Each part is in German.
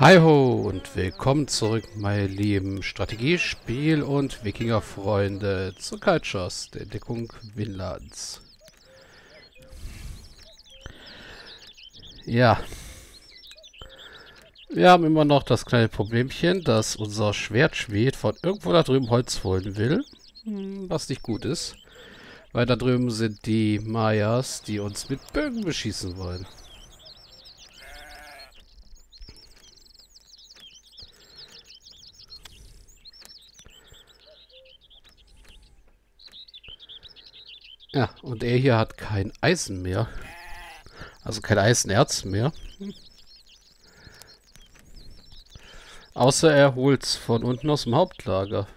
Hi ho und willkommen zurück, meine lieben Strategiespiel- und Wikingerfreunde zu Cultures, der Entdeckung Vinlands. Ja, wir haben immer noch das kleine Problemchen, dass unser Schwertschmied von irgendwo da drüben Holz holen will, was nicht gut ist, weil da drüben sind die Mayas, die uns mit Bögen beschießen wollen. Ja, und er hier hat kein Eisen mehr. Also kein Eisenerz mehr. Außer er holt's von unten aus dem Hauptlager.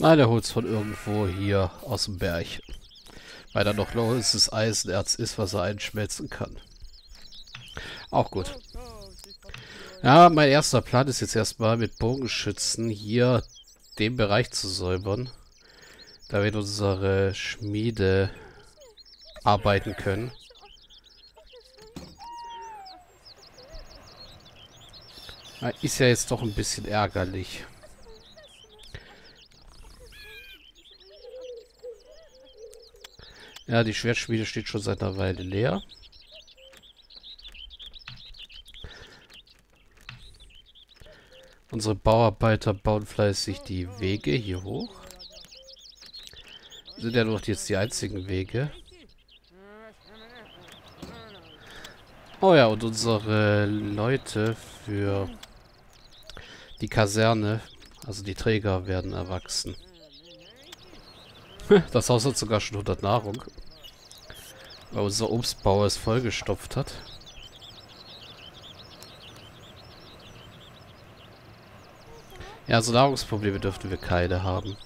Nein, der holt es von irgendwo hier aus dem Berg. Weil da noch loses Eisenerz ist, was er einschmelzen kann. Auch gut. Ja, mein erster Plan ist jetzt erstmal mit Bogenschützen hier den Bereich zu säubern. Da wir unsere Schmiede arbeiten können. Ist ja jetzt doch ein bisschen ärgerlich. Ja, die Schwertschmiede steht schon seit einer Weile leer. Unsere Bauarbeiter bauen fleißig die Wege hier hoch. Sind ja doch jetzt die einzigen Wege. Oh ja, und unsere Leute für die Kaserne, also die Träger, werden erwachsen. Das Haus hat sogar schon 100 Nahrung. Weil unser Obstbauer es vollgestopft hat. Ja, so Nahrungsprobleme dürften wir keine haben.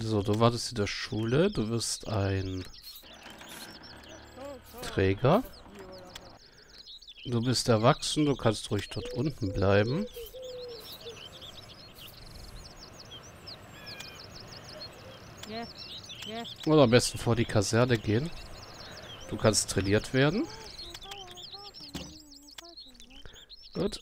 So, du wartest in der Schule. Du wirst ein Träger. Du bist erwachsen. Du kannst ruhig dort unten bleiben. Oder am besten vor die Kaserne gehen. Du kannst trainiert werden. Gut.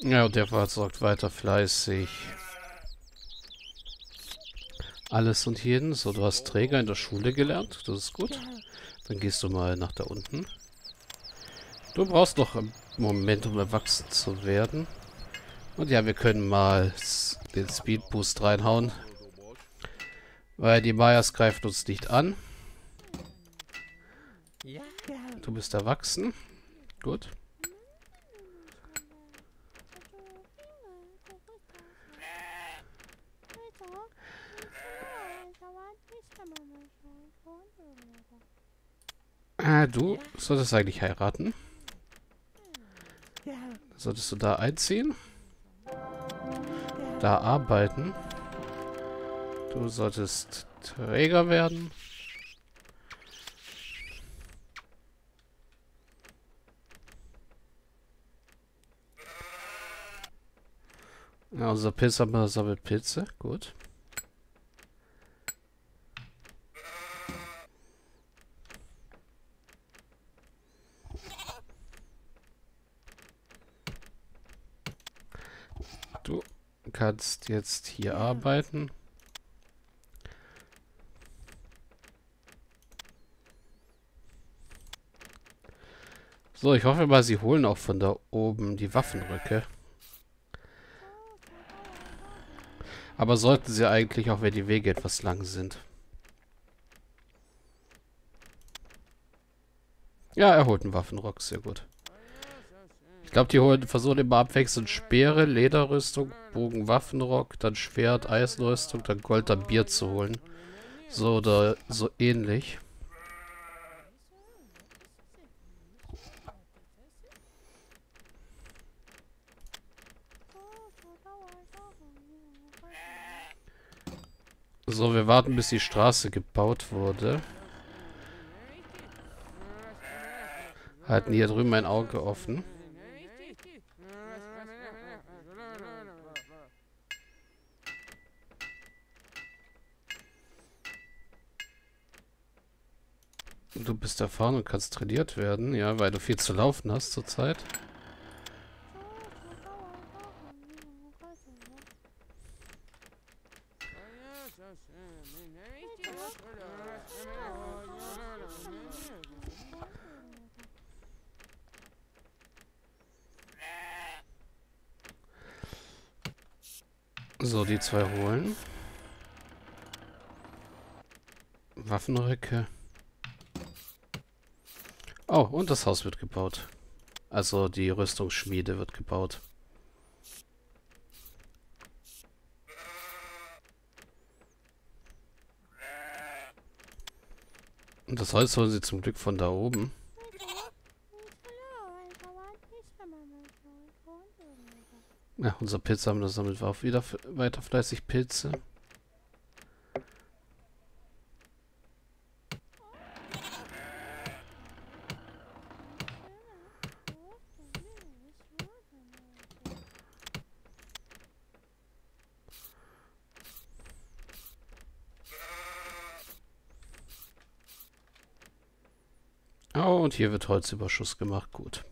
Ja, und der versorgt weiter fleißig alles und jeden. So, du hast Träger in der Schule gelernt. Das ist gut. Dann gehst du mal nach da unten. Du brauchst noch einen Moment, um erwachsen zu werden. Und ja, wir können mal den Speedboost reinhauen. Weil die Mayas greifen uns nicht an. Du bist erwachsen. Gut. Du solltest eigentlich heiraten. Solltest du da einziehen? Da arbeiten. Du solltest Träger werden. Ja, unser Pilzsammler sammelt Pilze. Gut. Du kannst jetzt hier arbeiten. So, ich hoffe mal, sie holen auch von da oben die Waffenröcke. Aber sollten sie eigentlich auch, wenn die Wege etwas lang sind. Ja, er holt einen Waffenrock, sehr gut. Ich glaube, die holen, versuchen immer abwechselnd Speere, Lederrüstung, Bogen, Waffenrock, dann Schwert, Eisenrüstung, dann Gold, dann Bier zu holen. So oder so ähnlich. So, wir warten, bis die Straße gebaut wurde. Halten hier drüben ein Auge offen. Du bist erfahren und kannst trainiert werden, ja, weil du viel zu laufen hast zurzeit. So, die zwei holen. Waffenröcke. Oh, und das Haus wird gebaut. Also die Rüstungsschmiede wird gebaut. Und das Holz holen sie zum Glück von da oben. Ja, unser Pilzsammler sammelt auch wieder weiter fleißig Pilze. Oh, und hier wird Holzüberschuss gemacht, gut.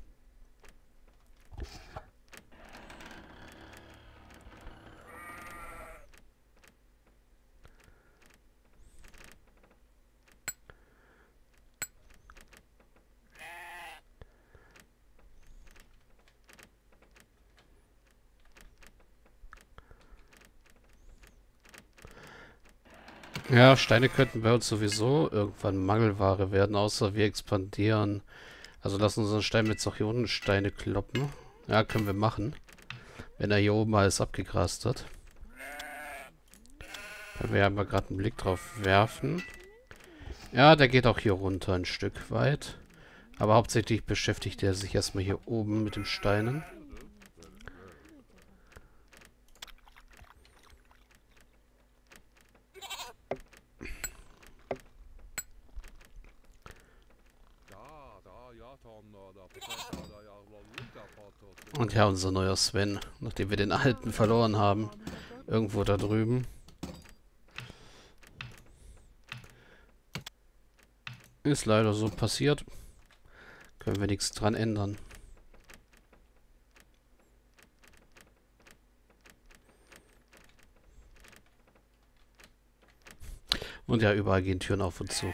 Ja, Steine könnten bei uns sowieso irgendwann Mangelware werden, außer wir expandieren. Also lassen wir unseren Stein mit Sachionensteine kloppen. Ja, können wir machen. Wenn er hier oben alles abgegrast hat. Können wir ja mal gerade einen Blick drauf werfen. Ja, der geht auch hier runter ein Stück weit. Aber hauptsächlich beschäftigt er sich erstmal hier oben mit den Steinen. Und ja, unser neuer Sven, nachdem wir den alten verloren haben, irgendwo da drüben. Ist leider so passiert. Können wir nichts dran ändern. Und ja, überall gehen Türen auf und zu.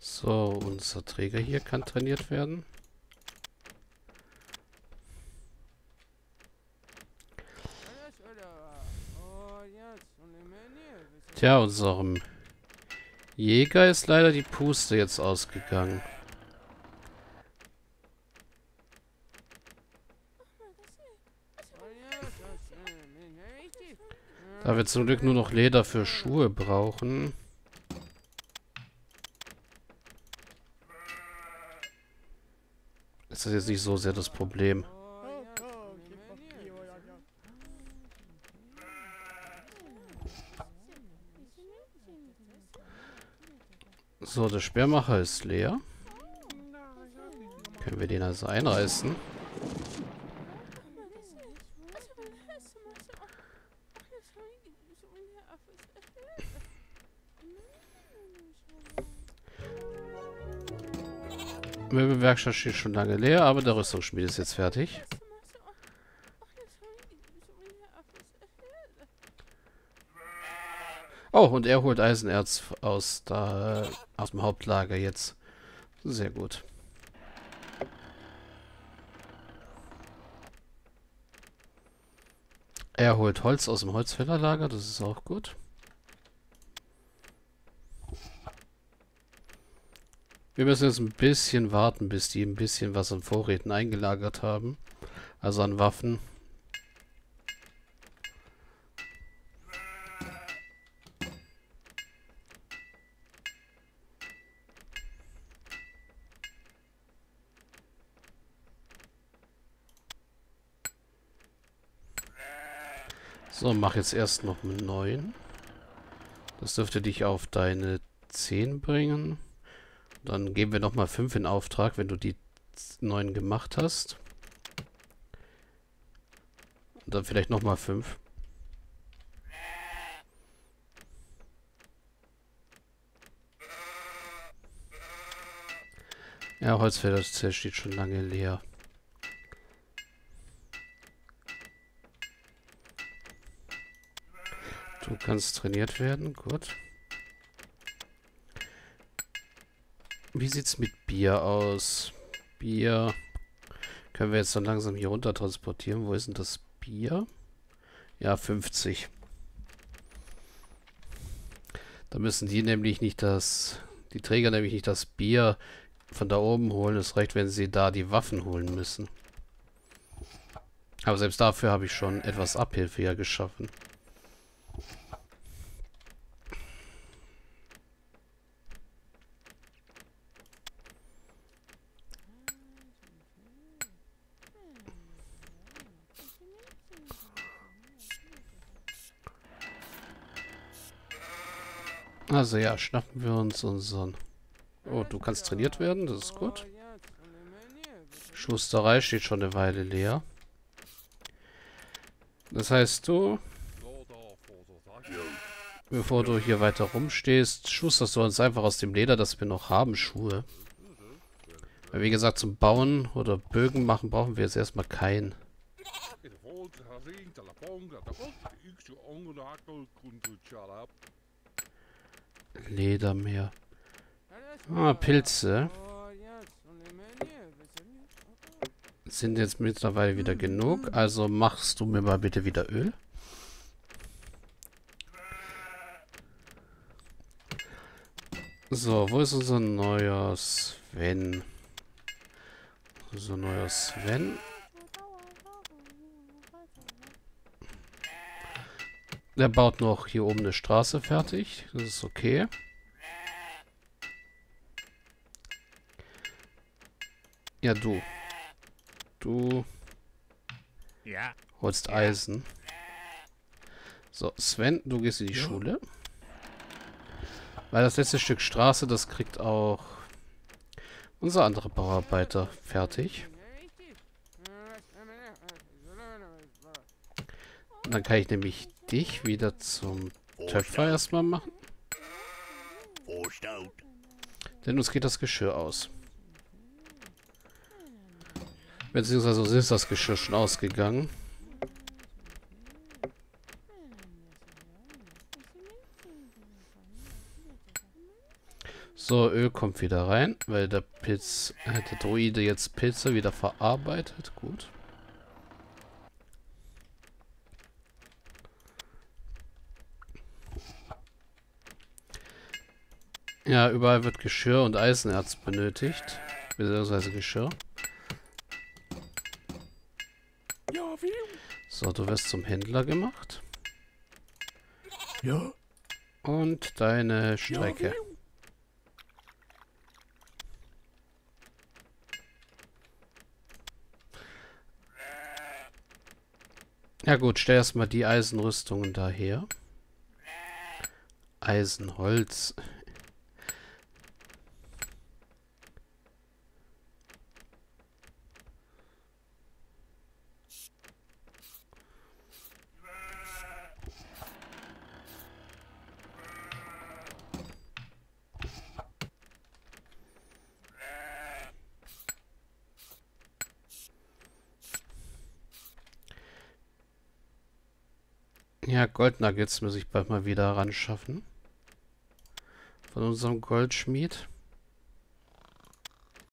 So, unser Träger hier kann trainiert werden. Tja, unserem Jäger ist leider die Puste jetzt ausgegangen. Da wir zum Glück nur noch Leder für Schuhe brauchen... Das ist jetzt nicht so sehr das Problem. So, der Speermacher ist leer. Können wir den also einreißen? Möbelwerkstatt steht schon lange leer, aber der Rüstungsschmied ist jetzt fertig. Oh, und er holt Eisenerz aus dem Hauptlager jetzt. Sehr gut. Er holt Holz aus dem Holzfällerlager, das ist auch gut. Wir müssen jetzt ein bisschen warten, bis die ein bisschen was an Vorräten eingelagert haben. Also an Waffen. So, mach jetzt erst noch mit 9. Das dürfte dich auf deine 10 bringen. Dann geben wir nochmal 5 in Auftrag, wenn du die 9 gemacht hast. Und dann vielleicht nochmal 5. Ja, Holzfäller steht schon lange leer. Du kannst trainiert werden, gut. Wie sieht's mit Bier aus? Bier können wir jetzt dann langsam hier runter transportieren. Wo ist denn das Bier? Ja, 50. Da müssen die nämlich nicht die Träger nämlich nicht das Bier von da oben holen. Es reicht, wenn sie da die Waffen holen müssen. Aber selbst dafür habe ich schon etwas Abhilfe ja geschaffen. Also ja, schnappen wir uns unseren... Oh, du kannst trainiert werden, das ist gut. Schusterei steht schon eine Weile leer. Das heißt, du... Bevor du hier weiter rumstehst, schusterst du uns einfach aus dem Leder, das wir noch haben, Schuhe. Weil wie gesagt, zum Bauen oder Bögen machen brauchen wir jetzt erstmal keinen. Leder mehr. Ah, Pilze. Sind jetzt mittlerweile wieder genug. Also machst du mir mal bitte wieder Öl. So, wo ist unser neuer Sven? Unser neuer Sven. Der baut noch hier oben eine Straße fertig. Das ist okay. Ja, du. Du holst Eisen. So, Sven, du gehst in die Schule. Weil das letzte Stück Straße, das kriegt auch unser anderer Bauarbeiter fertig. Dann kann ich nämlich dich wieder zum Töpfer erstmal machen. Denn uns geht das Geschirr aus. Beziehungsweise uns ist das Geschirr schon ausgegangen. So, Öl kommt wieder rein, weil der Droide jetzt Pilze wieder verarbeitet. Gut. Ja, überall wird Geschirr und Eisenerz benötigt. Beziehungsweise Geschirr. So, du wirst zum Händler gemacht. Ja. Und deine Strecke. Ja gut, stell erstmal die Eisenrüstungen daher. Eisenholz. Ja, Goldnuggets muss ich bald mal wieder ranschaffen. Von unserem Goldschmied.